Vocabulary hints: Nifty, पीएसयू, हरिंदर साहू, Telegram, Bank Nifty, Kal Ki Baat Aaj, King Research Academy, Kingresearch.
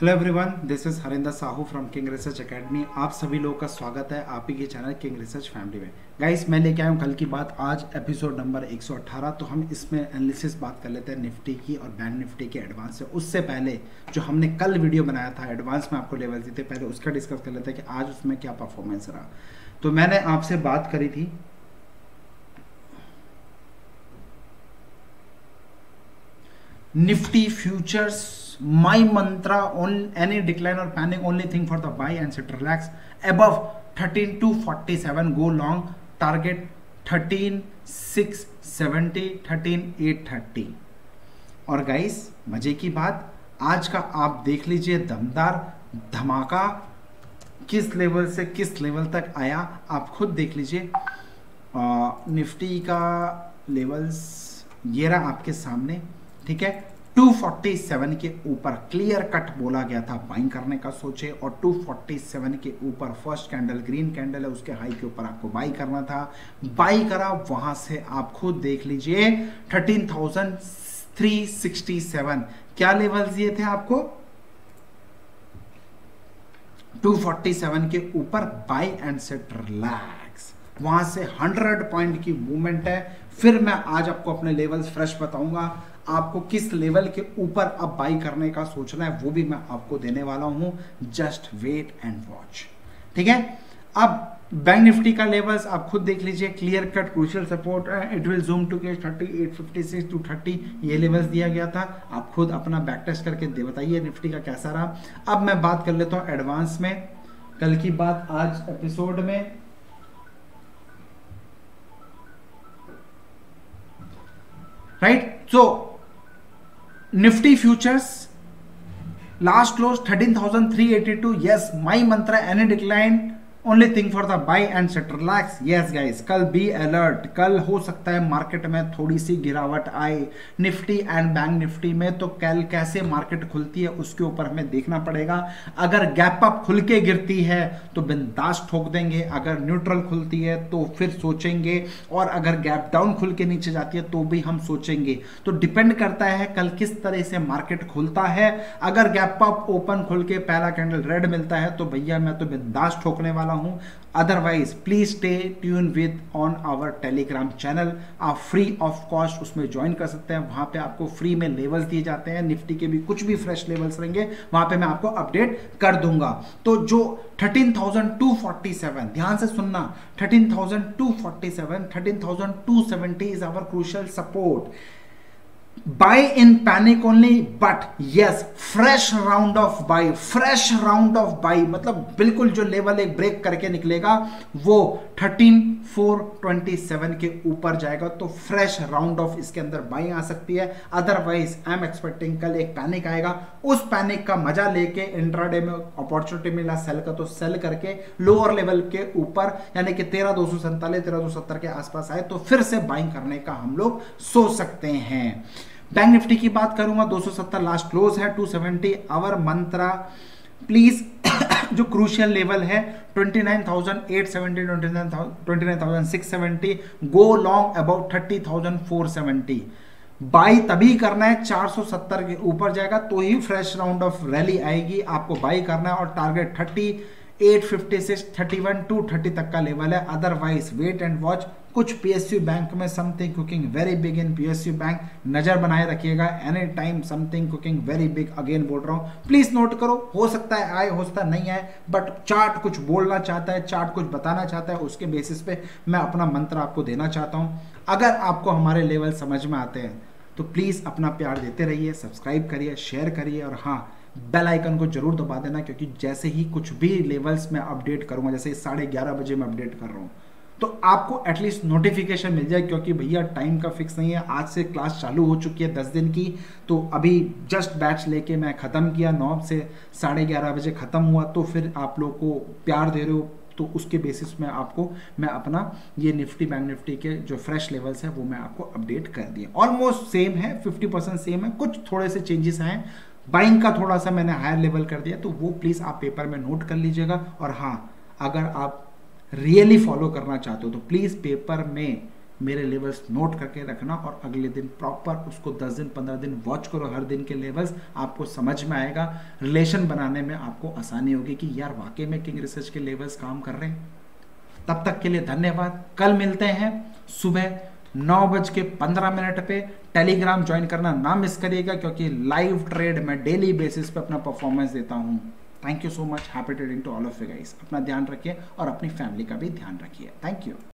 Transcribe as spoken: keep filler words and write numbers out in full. Hello everyone, this is हरिंदर साहू from King Research Academy. आप सभी लोगों का स्वागत है आप ही के चैनल किंग रिसर्च फैमिली में। गाइस, मैं लेके आया हूँ कल की बात, आज एपिसोड नंबर एक सौ अठारह। तो हम इसमें एनालिसिस बात कर लेते हैं निफ्टी की और बैंक निफ्टी के एडवांस से। उससे पहले जो हमने कल वीडियो बनाया था एडवांस में आपको लेवल दी थे, पहले उसका डिस्कस कर लेते हैं कि आज उसमें क्या परफॉर्मेंस रहा। तो मैंने आपसे बात करी थी Nifty futures, my mantra on any decline or panic, only thing for the buy and sit, relax above thirteen two forty-seven, go long, target thirteen six seventy, thirteen eight thirty। और guys, मजे की बात, आज का आप देख लीजिए दमदार धमाका किस लेवल से किस लेवल तक आया, आप खुद देख लीजिए। निफ्टी का लेवल्स ये रहा आपके सामने, ठीक है। दो सौ सैंतालीस के ऊपर क्लियर कट बोला गया था बाइंग करने का सोचे, और दो सौ सैंतालीस के ऊपर फर्स्ट कैंडल ग्रीन कैंडल है, उसके हाई के ऊपर आपको बाई करना था, बाई करा। वहां से आप खुद देख लीजिए thirteen thousand three sixty seven, क्या लेवल्स दिए थे आपको, दो सौ सैंतालीस के ऊपर बाई एंड सेट, रिलैक्स। वहां से हंड्रेड पॉइंट की मूवमेंट है। फिर मैं आज आपको अपने लेवल्स फ्रेश बताऊंगा, आपको किस लेवल के ऊपर अब बाई करने का सोचना है वो भी मैं आपको देने वाला हूं। जस्ट वेट एंड वॉच, ठीक है। अब बैंक निफ्टी का लेवल्स आप खुद देख लीजिए, clear cut crucial support, it will zoom to cash thirty eight fifty six two thirty, ये लेवल्स दिया गया था। आप खुद अपना बैक टेस्ट करके दे बताइए निफ्टी का कैसा रहा। अब मैं बात कर लेता हूँ एडवांस में, कल की बात आज एपिसोड में। Right, so Nifty futures last close thirteen thousand three eighty two, yes my Mantra, any decline only thing for the buy and set, relax. Yes guys, कल बी अलर्ट, कल हो सकता है मार्केट में थोड़ी सी गिरावट आए निफ्टी एंड बैंक निफ्टी में, तो कल कैसे मार्केट खुलती है उसके ऊपर हमें देखना पड़ेगा। अगर गैप अप खुल के गिरती है तो बिंदास ठोक देंगे, अगर न्यूट्रल खुलती है तो फिर सोचेंगे, और अगर गैप डाउन खुल के नीचे जाती है तो भी हम सोचेंगे। तो डिपेंड करता है कल किस तरह से मार्केट खुलता है। अगर गैप अप ओपन खुल के पहला कैंडल रेड मिलता है तो भैया मैं तो बिंदास ठोकने वाला हूं, otherwise please stay tune with on our Telegram channel. आप फ्री ऑफ कॉस्ट उसमें ज्वाइन कर सकते हैं, वहां पे आपको फ्री में लेवल्स दिए जाते हैं, निफ्टी के भी कुछ भी फ्रेश लेवल्स रहेंगे वहां पे मैं आपको अपडेट कर दूंगा। तो जो thirteen thousand two forty seven, ध्यान से सुनना, thirteen thousand two forty seven, thirteen thousand two seventy is our crucial support, buy in panic only, but yes fresh round of buy, fresh round of buy मतलब बिल्कुल जो level एक break करके निकलेगा वो थर्टीन फोर ट्वेंटी सेवन के ऊपर जाएगा, तो फ्रेश राउंड ऑफ इसके अंदर बाई आ सकती है। अदरवाइज आई एम एक्सपेक्टिंग कल एक पैनिक आएगा, उस पैनिक का मजा लेके इंट्राडे में अपॉर्चुनिटी मिला सेल का तो सेल करके लोअर लेवल के ऊपर यानी कि तेरह दो सौ सैंतालीस तेरह दो सौ सत्तर के आसपास आए तो फिर से बाइंग करने का हम लोग सोच सकते हैं। बैंक निफ्टी की बात करूंगा, दो सौ सत्तर लास्ट क्लोज है, two seventy our Mantra, please जो क्रूशियल लेवल है twenty nine thousand eight seventy, twenty nine thousand six seventy, go long about thirty thousand four seventy. Buy तभी करना है चार सौ सत्तर के ऊपर जाएगा तो ही फ्रेश राउंड ऑफ रैली आएगी, आपको बाई करना है, और target thirty eight fifty six, thirty one two thirty तक का लेवल है, अदरवाइज वेट एंड वॉच। कुछ पीएसयू बैंक में something cooking very big in पीएसयू bank, नजर बनाए रखिएगा, any time something cooking very big, again बोल रहा हूँ प्लीज नोट करो। हो सकता है आए, हो सकता है नहीं आए, बट चार्ट कुछ बोलना चाहता है, चार्ट कुछ बताना चाहता है, उसके बेसिस पे मैं अपना मंत्र आपको देना चाहता हूँ। अगर आपको हमारे लेवल समझ में आते हैं तो प्लीज अपना प्यार देते रहिए, सब्सक्राइब करिए, शेयर करिए, और हाँ बेल आइकन को जरूर दबा देना, क्योंकि जैसे ही कुछ भी लेवल्स में अपडेट करूंगा, जैसे साढ़े ग्यारह बजे मैं अपडेट कर रहा हूँ, तो आपको एटलीस्ट नोटिफिकेशन मिल जाए, क्योंकि भैया टाइम का फिक्स नहीं है। आज से क्लास चालू हो चुकी है दस दिन की, तो अभी जस्ट बैच लेके मैं ख़त्म किया, नौ से साढ़े ग्यारह बजे ख़त्म हुआ, तो फिर आप लोग को प्यार दे रहे हो तो उसके बेसिस में आपको मैं अपना ये निफ्टी बैंक निफ्टी के जो फ्रेश लेवल्स है वो मैं आपको अपडेट कर दिया। ऑलमोस्ट सेम है, फिफ्टी परसेंट सेम है, कुछ थोड़े से चेंजेस हैं, बाइंग का थोड़ा सा मैंने हायर लेवल कर दिया, तो वो प्लीज़ आप पेपर में नोट कर लीजिएगा। और हाँ, अगर आप रियली फॉलो करना चाहते हो तो प्लीज़ पेपर में मेरे लेवल्स नोट करके रखना और अगले दिन प्रॉपर उसको दस दिन पंद्रह दिन वॉच करो। हर दिन के लेवल्स आपको समझ में आएगा, रिलेशन बनाने में आपको आसानी होगी कि यार वाकई में किंग रिसर्च के लेवल्स काम कर रहे हैं। तब तक के लिए धन्यवाद। कल मिलते हैं सुबह नौ बज के पंद्रह मिनट पे। टेलीग्राम ज्वाइन करना ना मिस करिएगा क्योंकि लाइव ट्रेड में डेली बेसिस पे अपना परफॉर्मेंस देता हूँ। Thank you so much. Happy trading to all of you guys. अपना ध्यान रखिए और अपनी फैमिली का भी ध्यान रखिए। Thank you.